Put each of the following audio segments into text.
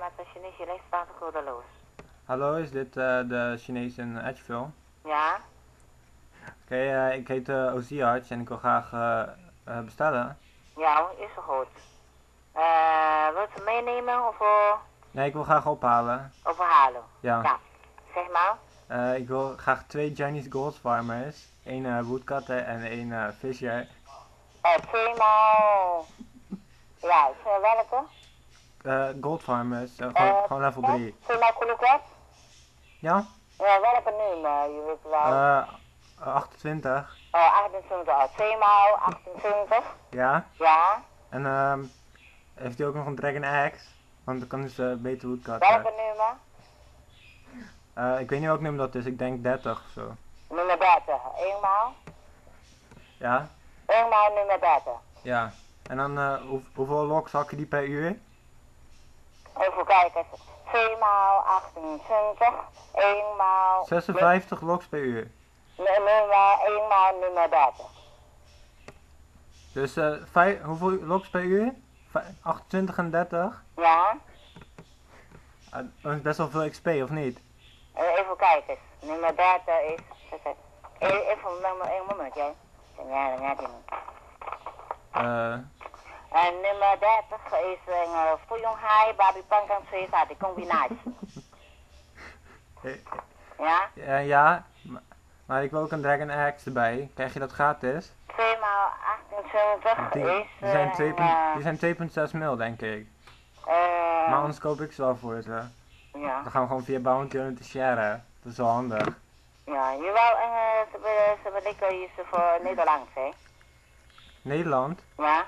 met de Chinese lijst staat de codeloos. Hallo, is dit de Chinees in Edgevill? Ja. Oké, ik heet Oziach en ik wil graag bestellen. Ja, is goed. Wilt u meenemen of... Nee, ik wil graag ophalen. Ophalen? Ja. Ja. Zeg maar. Ik wil graag 2 Chinese Goldfarmers, 1 woodcutter en 1 visser. Primo. Ja, welke? Goldfarmers, gewoon level 3. Primo Koolkwart? Ja? Ja, welke nummer? Je weet wel. 28. Oh, 28. 2 x 28. Ja? Ja. En heeft hij ook nog een Dragon axe? Want dan kan dus beter woodcutten. Welke nummer? Ik weet niet welk nummer dat is, ik denk 30 of zo. Nummer 30, eenmaal? Ja. Eenmaal nummer 30. Ja. En dan hoeveel loks hakken die per uur? Even kijken. 2 x 28, 1 x... 56 loks per uur. Nummer 1 x nummer 30. Dus hoeveel loks per uur? 28 en 30? Ja. Dat is best wel veel XP, of niet? Even kijken, nummer 30 is... Even een moment, jij. En nummer 30 is een Fujiang hai, babi pankang suiza, die combinatie. Ja? Ja, maar ik wil ook een Dragon Axe erbij. Krijg je dat gratis? 2 x 28 is... Die zijn 2,6 mil, denk ik. Maar anders koop ik ze wel voor ze. Ja. Dan gaan we gewoon via bounty en te sharen. Dat is wel handig. Ja, je wil ze bedenken is voor Nederlands, hè? Nederland? Ja.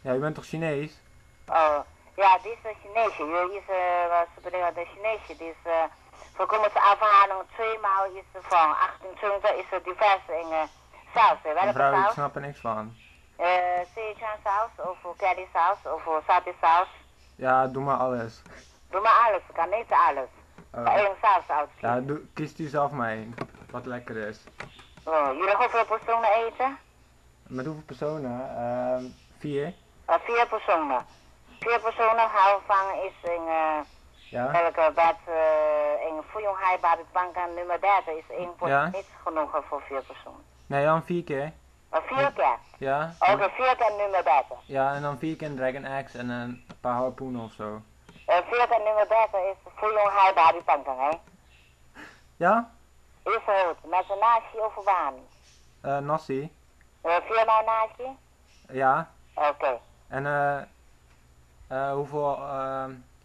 Ja, je bent toch Chinees? Oh, ja, dit is een Chineesje. Ze bedenken de Chineesje. Dus we komen ze afhalen 2 x is van 28 is er divers in saus. Welke saus? Ik snap er niks van. Sichuan saus of curry saus of satay saus? Ja, doe maar alles. Doe maar alles, ik kan niet alles. Eén saus uitkiezen. Ja, kies u zelf maar één. Wat lekker is. Oh, jullie hoeveel personen eten? Met hoeveel personen? 4. 4 personen. 4 personen houden van is in... Ja? Welke bed in Fujiang hai babi pangang nummer 30 is 1 pot ja? Niet genoeg voor 4 personen. Nee, dan 4 keer. 4 keer? Ja. Ook 4 keer nummer 30. Ja, en dan 4 keer een Dragon Axe en een paar harpoenen ofzo. 4 nummer 30 is Fujiang hai babi pangang, hè? Ja? Is goed, met nasi of bami? Nasi. 4 x nasi? Ja. Oké. En hoeveel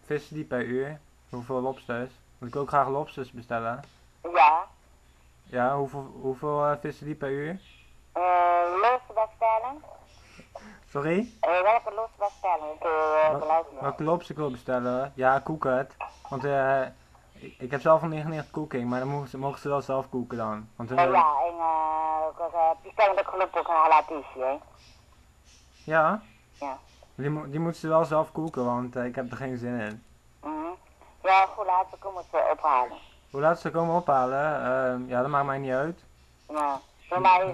vissen die per uur? Hoeveel lobsters? Moet ik ook graag lobsters bestellen? Ja. Ja, hoeveel vissen die per uur? Los bestellen. Sorry? Welke los bestellen? Welke lobs ik wil bestellen? Ja, koek het. Want ik heb zelf al 99 koeking, maar dan mogen ze wel zelf koeken dan. Want ja, en bestel de club ook halatici, hè? Ja? Ja. Die moeten ze wel zelf koeken, want ik heb er geen zin in. Ja, hoe laat ze komen ophalen? Hoe laat ze komen ophalen? Ja, dat maakt mij niet uit. Ja.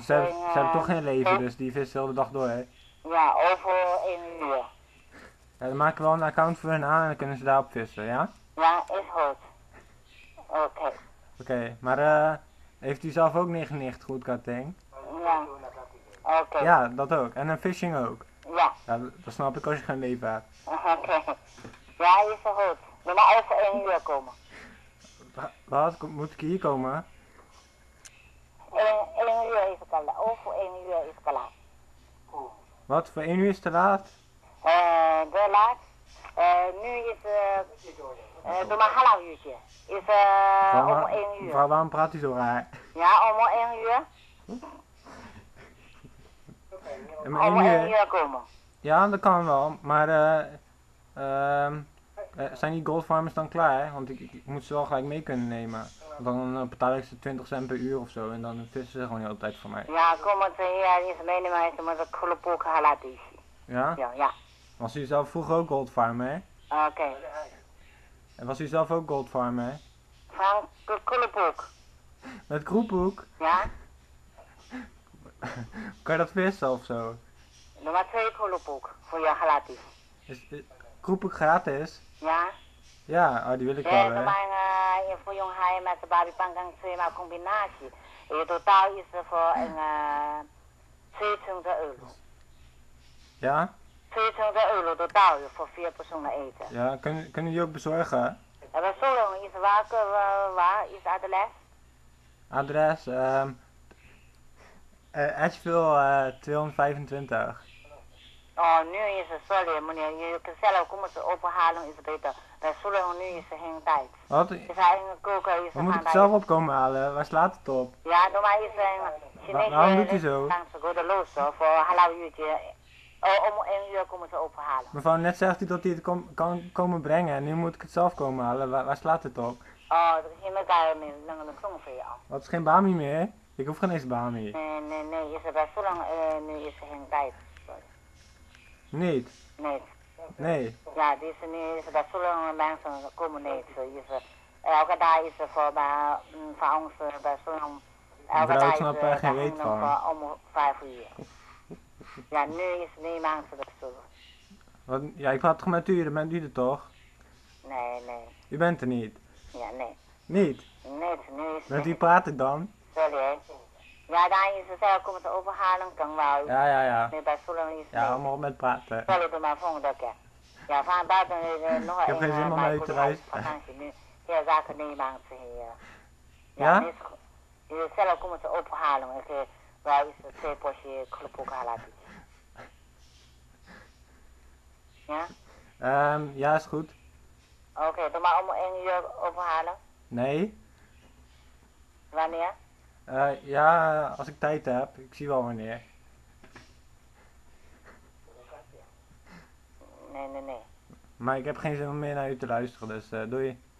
Ze hebben toch geen leven, dus die vissen de hele dag door, hè? Ja, over 1 uur. Ja, dan maken we wel een account voor hen aan en dan kunnen ze daarop vissen, ja? Ja, is goed. Oké. Oké, maar heeft u zelf ook 99 goed katting? Ja. Oké. Ja, dat ook. En een fishing ook. Ja. Ja, dat snap ik als je geen leven hebt. Oké. Ja, is goed. We maar over 1 uur komen. Wat? Moet ik hier komen? 1 uur is het al. Over 1 uur is het al. Wat? Voor 1 uur is het te laat? De laat. Nu is doe maar half uurtje. Is om 1 uur. Waarom praat u zo raar? Ja, om 1 uur. Om 1 uur komen. Ja, dat kan wel. Maar zijn die goldfarmers dan klaar? Hè? Want ik moet ze wel gelijk mee kunnen nemen. Dan betaal ik ze 20 cent per uur of zo en dan vissen ze gewoon heel de tijd voor mij. Ja, kom maar hier is meenemen met een koelenpoek halatici. Ja? Ja. Was u zelf vroeger ook goldfarmer, hè? Oké. En was u zelf ook goldfarmer, hè? Van koelenpoek. Met koelenpoek? Ja. Kan je dat vissen of zo? Nog maar 2 koelenpoek voor je halatici. Is koelenpoek gratis? Ja. Ja, oh, die wil ik wel, hè. In Fujiang hai met de babypangang twee maar combinatie. In totaal is er voor een 200 euro. Ja? 200 euro totaal voor 4 personen eten. Ja, kunnen jullie ook bezorgen? We zullen iets wakker, waar is het adres? Adres, Edgevill 225. Oh, nu is het, sorry meneer, je kunt zelf komen te ophalen, is beter. Wij zullen nu is geen tijd. Wat? We moeten het zelf opkomen halen, waar slaat het op? Ja, normaal is een Chinese... Waarom doet hij zo? Voor een half uurtje, om 1 uur komen ze ophalen. Mevrouw, net zegt hij dat hij het kan komen brengen en nu moet ik het zelf komen halen, waar slaat het op? Oh, er is geen daar meer, langer dan klonk voor jou. Wat is geen bami meer? Ik hoef geen eens bami. Nee, is er bij zo lang, nu is er geen tijd. Niet? Nee. Ja, dus nu is dat zullen mensen komen niet. Elke dag is er voor ons bij zo'n... Elke dag is er geen weet van. Om 5 uur. Ja, nu is er niet mensen dat zullen. Ja, ik praat toch met u, dan bent u er toch? Nee. U bent er niet? Ja, nee. Niet? Nee. Met wie praat ik dan? Sorry. Ja, daar is het zelf komen te overhalen, kan wel. Ja. Nee, bij Solen is ja, allemaal met praten. Zal ik er maar volgende keer. Ja, van buiten nog een... Ik heb geen zin om naar u te luisteren. Nu heel zaken nemen ze hier. Ja? Je zelf komen te overhalen. Waar is het 2 potjes klopoeken halabiet? Ja? Ja, is goed. Oké, doe maar om 1 uur overhalen. Nee. Wanneer? Ja, als ik tijd heb. Ik zie wel wanneer. Nee. Maar ik heb geen zin om meer naar u te luisteren, dus doei.